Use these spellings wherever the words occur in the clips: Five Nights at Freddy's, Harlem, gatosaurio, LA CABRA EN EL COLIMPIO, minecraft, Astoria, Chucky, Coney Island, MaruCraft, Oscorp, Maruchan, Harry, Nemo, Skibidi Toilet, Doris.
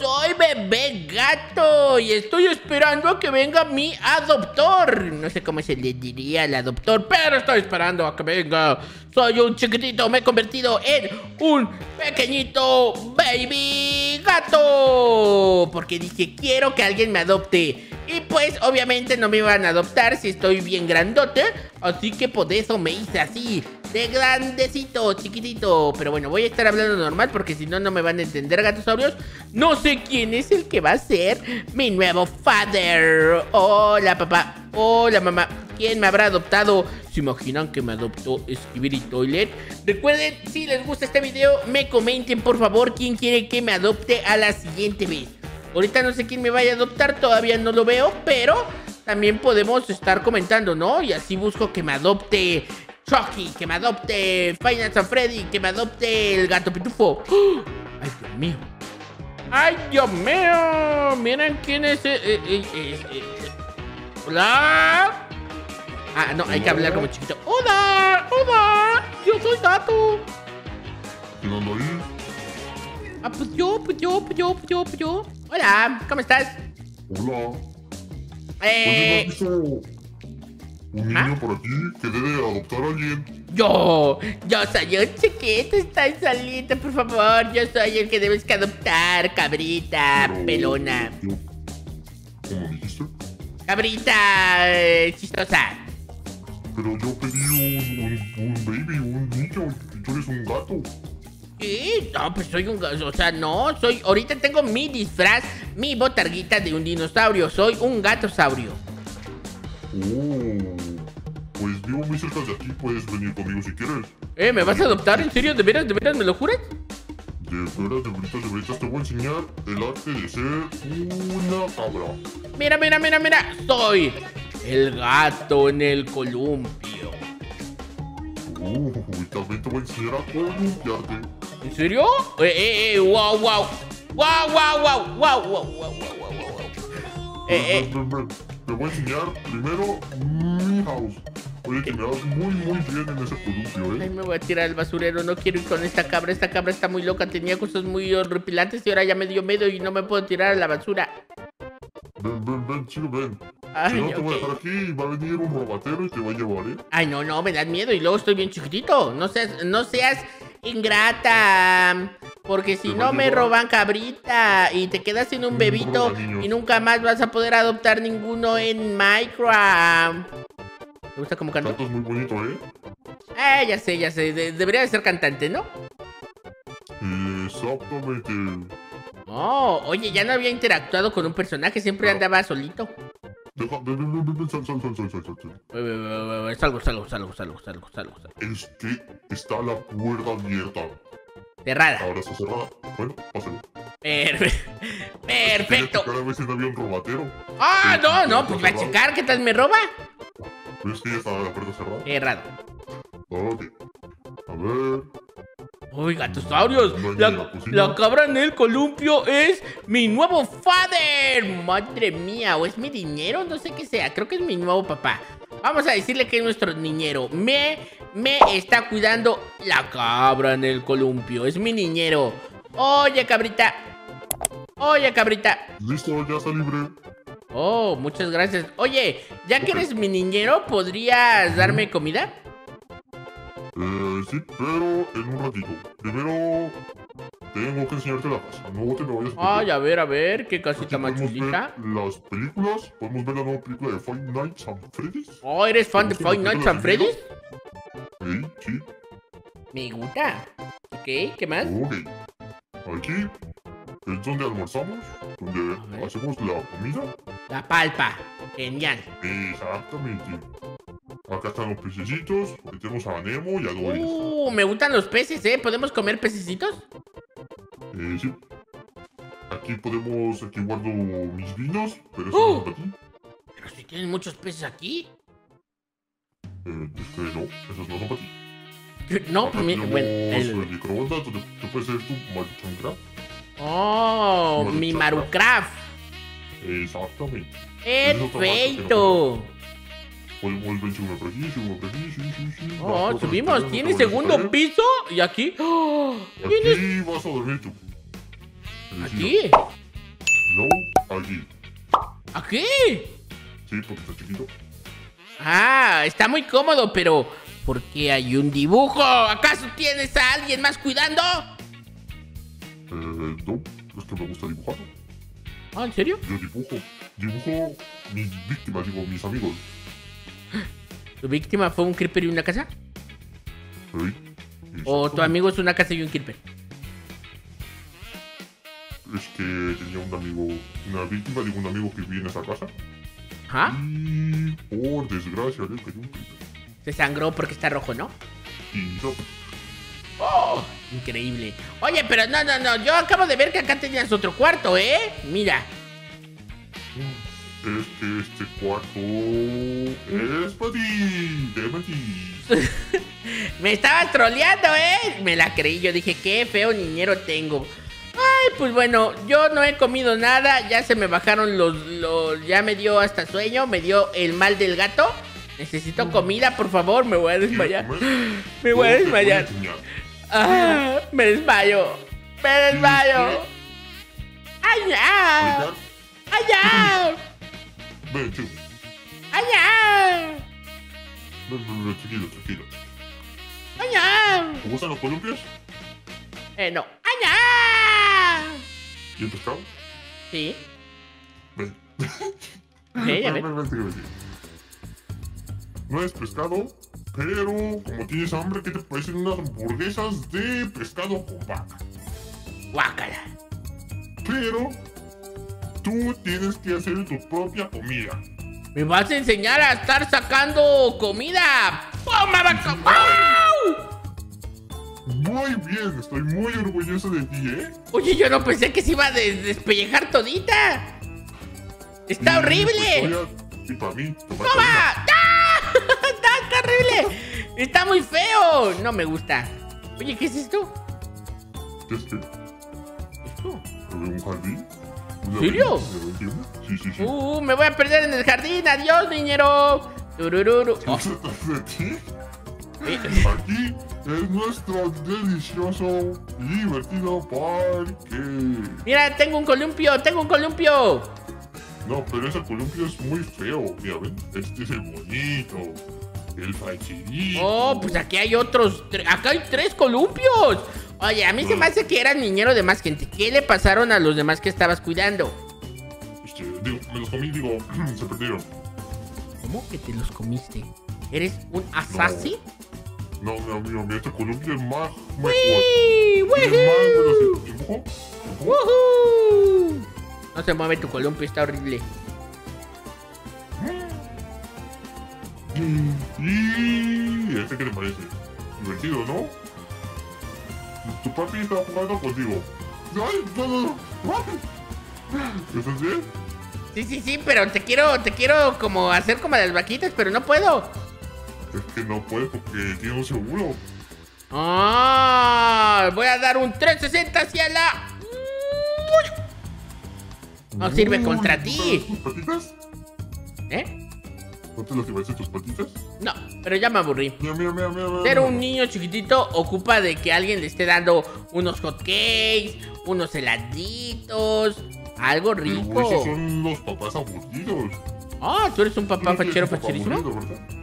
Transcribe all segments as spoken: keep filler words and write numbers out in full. soy bebé gato y estoy esperando a que venga mi adoptor. No sé cómo se le diría al adoptor, pero estoy esperando a que venga. Soy un chiquitito, me he convertido en un pequeñito baby gato, porque dije, quiero que alguien me adopte. Y pues obviamente no me iban a adoptar si estoy bien grandote, así que por eso me hice así, de grandecito, chiquitito. Pero bueno, voy a estar hablando normal porque si no, no me van a entender, gatosaurios. No sé quién es el que va a ser mi nuevo father. Hola papá, hola mamá. ¿Quién me habrá adoptado? ¿Se imaginan que me adoptó Skibidi Toilet? Recuerden, si les gusta este video, me comenten por favor quién quiere que me adopte a la siguiente vez. Ahorita no sé quién me vaya a adoptar, todavía no lo veo, pero también podemos estar comentando, ¿no? Y así busco que me adopte Chucky, que me adopte Five Nights at Freddy's, que me adopte el gato pitufo. ¡Oh! ¡Ay, Dios mío! ¡Ay, Dios mío! Miren quién es... Eh, eh, eh, eh. ¡Hola! Ah, no, hay que hablar como chiquito. ¡Hola! ¡Hola! ¡Yo soy gato! No, no, no. Ah, pues yo, pues yo, pues yo, pues yo, pues yo. Hola, ¿cómo estás? Hola. Eh... ¿Pues no has visto un niño ¿Ah? por aquí que debe adoptar a alguien? Yo, yo soy un chiquito, estás solita, por favor. Yo soy el que debes que adoptar, cabrita, Pero, pelona. Yo... ¿Cómo dijiste? Cabrita, eh, chistosa. Pero yo pedí un, un, un baby, un niño, y tú eres un gato. Sí, no, pues soy un... O sea, no, soy... Ahorita tengo mi disfraz, mi botarguita de un dinosaurio. Soy un gatosaurio. Oh, pues vivo muy cerca de aquí, puedes venir conmigo si quieres. Eh, ¿me vas a adoptar? ¿En serio? ¿De veras? ¿De veras? ¿Me lo juras? De veras, de veritas, de veritas, te voy a enseñar el arte de ser una cabra. Mira, mira, mira, mira. Soy el gato en el columpio. Uh, y también te voy a enseñar a columpiarte. ¿En serio? Eh, eh, eh, wow, wow. Wow, wow, wow, wow, wow, wow, wow, wow. Eh, eh. Te voy a enseñar primero mi house. Oye, que me vas muy, muy bien en ese columpio, ¿eh? Ay, me voy a tirar al basurero. No quiero ir con esta cabra. Esta cabra está muy loca. Tenía cosas muy horripilantes y ahora ya me dio miedo y no me puedo tirar a la basura. Ven, ven, ven, chico, ven. Ay, si no, te okay. voy a dejar aquí y va a venir un robatero y te va a llevar, ¿eh? Ay, no, no, me da miedo y luego estoy bien chiquitito. No seas, no seas ingrata, porque si no me roban cabrita y te quedas sin un bebito y nunca más vas a poder adoptar ninguno en Minecraft. ¿Te gusta como canto? Cantas muy bonito, ¿eh? Ah, ya sé, ya sé. De debería de ser cantante, ¿no? Exactamente. Oh, oye, ya no había interactuado con un personaje, siempre claro. andaba solito. Deja, ven, ven, ven, ven, sal, sal, sal, sal, sal, sal. Salgo, salgo, salgo, salgo, salgo, salgo. Es que está la puerta abierta. Cerrada. Ahora está cerrada. Bueno, pásale. Perfecto. Perfecto. Cada vez no había un robatero. Ah, no, no, pues va a checar, ¿qué tal me roba? Es que ya está la puerta cerrada. Cerrada. Ok. A ver. Uy, gatosaurios, la, la, la cabra en el columpio es mi nuevo father. Madre mía, o es mi dinero, no sé qué sea, creo que es mi nuevo papá. Vamos a decirle que es nuestro niñero. Me, me está cuidando la cabra en el columpio, es mi niñero. Oye, cabrita. Oye, cabrita. Listo, ya está libre. Oh, muchas gracias. Oye, ya okay. que eres mi niñero, ¿podrías darme comida? Eh, sí, pero en un ratito. Primero tengo que enseñarte la casa. No te me vayas a... Ay, a ver, a ver, qué casita más chulita. Las películas, podemos ver la nueva película de Five Nights at Freddy's. Oh, ¿eres fan de Five Nights at Freddy's? Sí, sí. Me gusta. Ok, ¿qué más? Ok. Aquí es donde almorzamos, donde hacemos la comida. La palpa. Genial. Exactamente. Acá están los pececitos, metemos a Nemo y a Doris. Uh, me gustan los peces, ¿eh? ¿Podemos comer pececitos? Eh, sí. Aquí podemos, aquí guardo mis vinos, pero eso uh, no es para ti. Pero si tienen muchos peces aquí. Eh, es que no, esos no son para ti. No, acá mi, tenemos bueno, el... el microondas, donde tú puedes hacer tu MaruCraft. Oh, Maruchan mi MaruCraft. Exactamente. Perfecto. Podemos ver si uno por aquí, si uno por aquí, sí, sí, sí. Oh, subimos. ¿Tiene segundo piso? ¿Y aquí? Oh, aquí vas a dormir tú. ¿Aquí? No, allí. ¿Aquí? Sí, porque está chiquito. Ah, está muy cómodo, pero ¿por qué hay un dibujo? ¿Acaso tienes a alguien más cuidando? Eh, no, es que me gusta dibujar. ¿Ah, en serio? Yo dibujo, dibujo mis víctimas, digo, mis amigos. ¿Tu víctima fue un creeper y una casa? Sí. ¿O tu amigo es una casa y un creeper? Es que tenía un amigo, una víctima, digo, un amigo que vivía en esa casa. ¿Ah? Y por desgracia le cayó un creeper. Se sangró porque está rojo, ¿no? Sí, no. ¡Oh! Increíble. Oye, pero no, no, no. Yo acabo de ver que acá tenías otro cuarto, ¿eh? Mira. Es que este cuarto es para ti. De Mati. Me estabas troleando, ¿eh? Me la creí. Yo dije, qué feo niñero tengo. Ay, pues bueno, yo no he comido nada. Ya se me bajaron los... los ya me dio hasta sueño. Me dio el mal del gato. Necesito comida, por favor. Me voy a desmayar. Me voy a desmayar. Ah, me desmayo. Me desmayo. ¡Ay, ya! ¡Ay, ya! ¡Ay, ya! Tranquilo, tranquilo. ¡Ay, ya! ¿Te gustan los columpios? Eh, no. ¡Ay, ya! ¿Y el pescado? Sí. Ven. Ven, ven, ven. No es pescado, pero como tienes hambre, ¿qué te parecen unas hamburguesas de pescado con vaca? Guácala. Pero tú tienes que hacer tu propia comida. Me vas a enseñar a estar sacando comida. ¡Poma, vaca! ¡Wow! Muy bien, estoy muy orgulloso de ti, ¿eh? Oye, yo no pensé que se iba a des despellejar todita. ¡Está y horrible! Y para mí, ¡toma! ¡Está horrible! ¡Está muy feo! No me gusta. Oye, ¿qué es esto? ¿Qué es esto? ¿Esto? ¿Un jardín? ¿En serio? Sí, sí, sí. Uh, me voy a perder en el jardín. ¡Adiós, niñero! Turururu. Oh. Aquí es nuestro delicioso y divertido parque. Mira, tengo un columpio, tengo un columpio. No, pero ese columpio es muy feo. Mira, ven, este es el bonito. El fachidito. Oh, pues aquí hay otros. Acá hay tres columpios. Oye, a mí uh. se me hace que eran niñero de más gente. ¿Qué le pasaron a los demás que estabas cuidando? Este, digo, me los comí, digo, se perdieron. ¿Cómo que te los comiste? ¿Eres un asasi? No, no, mira, mira, este columpio es más. ¡Uy! ¡Woohoo! ¡Woohoo! No se mueve tu columpio, está horrible. ¿Y este qué te parece? Divertido, ¿no? Tu papi está jugando contigo. ¡Ay, no, no, no! ¿Estás bien? Sí, sí, sí, pero te quiero, te quiero como hacer como las vaquitas, pero no puedo. Es que no puedes porque tiene un seguro. ¡Ah! Voy a dar un trescientos sesenta hacia la... No sirve contra ti. ¿Tus patitas? ¿Eh? ¿No te las llevaste tus patitas? No, pero ya me aburrí. Mira, mira, mira, mira, mira. Ser un niño chiquitito ocupa de que alguien le esté dando unos hotcakes, unos heladitos, algo rico. Pero esos son los papás aburridos. Ah, ¿tú eres un papá fachero facherísimo?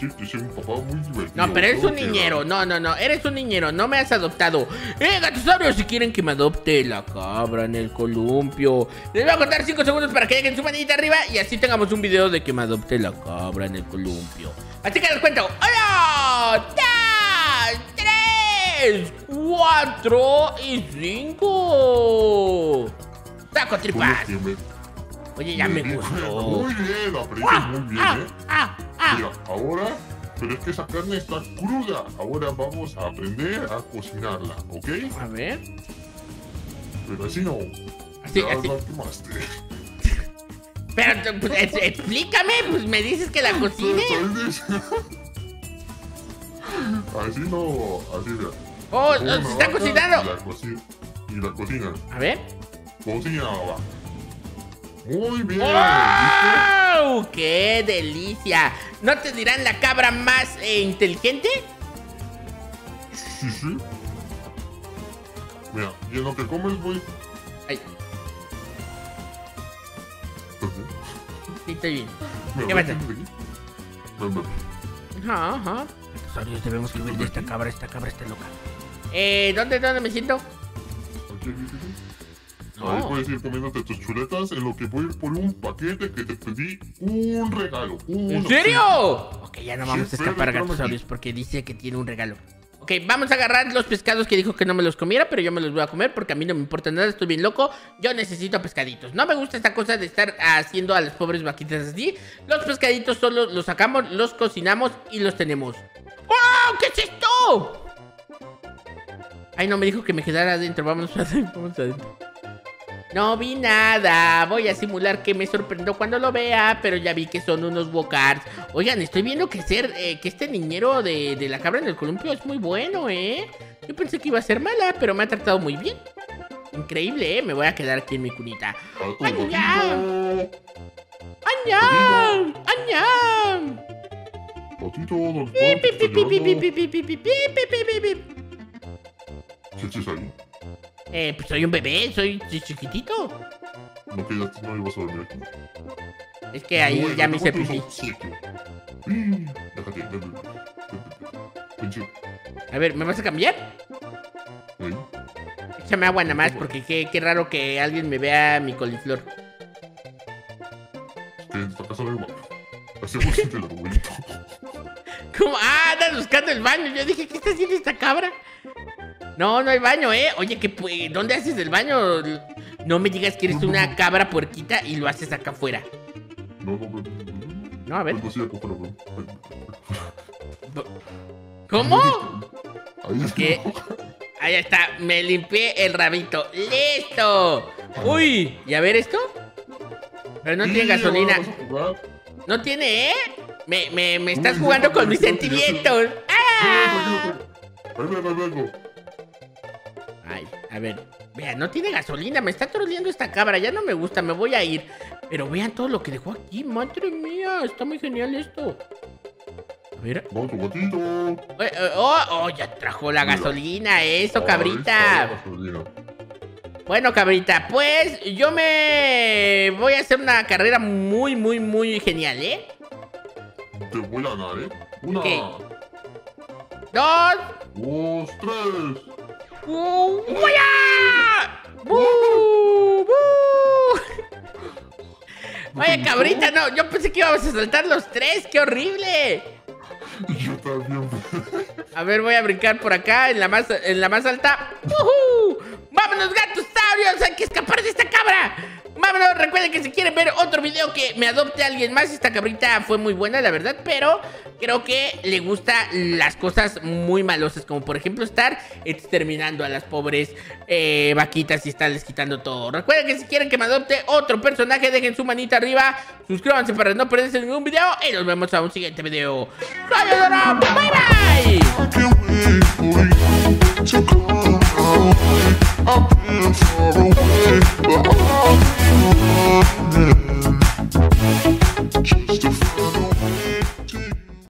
Sí, que soy un papá muy divertido. No, pero eres un niñero. No, no, no. Eres un niñero. No me has adoptado. ¡Eh, gatosaurios! Si quieren que me adopte la cabra en el columpio, les voy a contar cinco segundos para que dejen su manita arriba y así tengamos un video de que me adopte la cabra en el columpio. Así que les cuento. ¡Uno, dos, tres, cuatro y cinco! ¡Saco tripas! Oye, ya me gustó. Muy bien, aprendí muy bien, ¿eh? ¡Ah! Mira, ahora, pero es que esa carne está cruda. Ahora vamos a aprender a cocinarla, ¿ok? A ver. Pero así no. Así, ya así. La quemaste. Pero, pues, explícame, pues me dices que la cocine. Así no, así mira. Oh, se está cocinando. La co y la cocina. A ver. Cocina, va. Muy bien. ¡Wow! ¿Viste? ¡Qué delicia! ¿No te dirán la cabra más eh, inteligente? Sí, sí. Mira, y en lo que comes voy Ahí. Sí, estoy bien. ¿Qué pasa? Ajá, ajá. Dinosaurios, debemos que huir de esta cabra, esta cabra está loca. Eh, ¿dónde, dónde me siento? Ahí puedes ir comiéndote tus chuletas en lo que voy a ir por un paquete que te pedí un regalo. ¿En serio? Ok, ya no vamos a escapar, Gatosaurios, porque dice que tiene un regalo. Ok, vamos a agarrar los pescados que dijo que no me los comiera, pero yo me los voy a comer porque a mí no me importa nada, estoy bien loco. Yo necesito pescaditos. No me gusta esta cosa de estar haciendo a las pobres vaquitas así. Los pescaditos solo los sacamos, los cocinamos y los tenemos. ¡Wow! ¿Qué es esto? Ay, no, me dijo que me quedara adentro. Vámonos adentro, vamos adentro. No vi nada. Voy a simular que me sorprendió cuando lo vea, pero ya vi que son unos walkers. Oigan, estoy viendo que ser eh, que este niñero de, de la cabra en el columpio es muy bueno, ¿eh? Yo pensé que iba a ser mala, pero me ha tratado muy bien. Increíble, ¿eh? Me voy a quedar aquí en mi cunita. ¡Añam! ¡Añam! ¡Añam! Eh, pues soy un bebé, soy, soy chiquitito. No, que ya no ibas a dormir aquí. Es que ahí no, ya no, me hice pipí. A ver, ¿me vas a cambiar? ¿Eh? Échame agua nada más, porque qué, qué raro que alguien me vea mi coliflor. Es que en esta casa no hay agua. Hacemos el abuelito. ¿Cómo? Ah, andan buscando el baño. Yo dije, ¿qué está haciendo esta cabra? No, no hay baño, ¿eh? Oye, ¿qué, ¿dónde haces el baño? No me digas que eres una cabra puerquita y lo haces acá afuera. No, no, no. No, a ver. ¿Cómo? ¿Qué? Ahí está, me limpié el rabito. ¡Listo! ¡Uy! ¿Y a ver esto? Pero no tiene gasolina. No tiene, ¿eh? Me, me, me estás jugando con mis sentimientos. ¡Ah! Ay, a ver, vean, no tiene gasolina. Me está troleando esta cabra, ya no me gusta. Me voy a ir, pero vean todo lo que dejó aquí. Madre mía, está muy genial esto. A ver. Vamos, eh, oh, oh, ya trajo la gasolina. Eso, cabrita. Bueno, cabrita, pues yo me voy a hacer una carrera muy, muy, muy genial, ¿eh? Te voy a ganar, ¿eh? Una, okay. Dos, dos, tres. ¡Buu! ¡Buu! Oye, cabrita, no, yo pensé que íbamos a saltar los tres, ¡qué horrible! Yo también. A ver, voy a brincar por acá, en la más, en la más alta. ¡Woohoo! ¡Vámonos, Gatosaurios! ¡Hay que escapar de esta cabra! ¡Vámonos! Recuerden que si quieren ver otro video que me adopte alguien más, esta cabrita fue muy buena, la verdad, pero creo que le gustan las cosas muy malosas, como por ejemplo estar exterminando a las pobres eh, vaquitas y estarles quitando todo. Recuerden que si quieren que me adopte otro personaje, dejen su manita arriba, suscríbanse para no perderse ningún video y nos vemos a un siguiente video. ¡Soy Doris! ¡Bye, bye!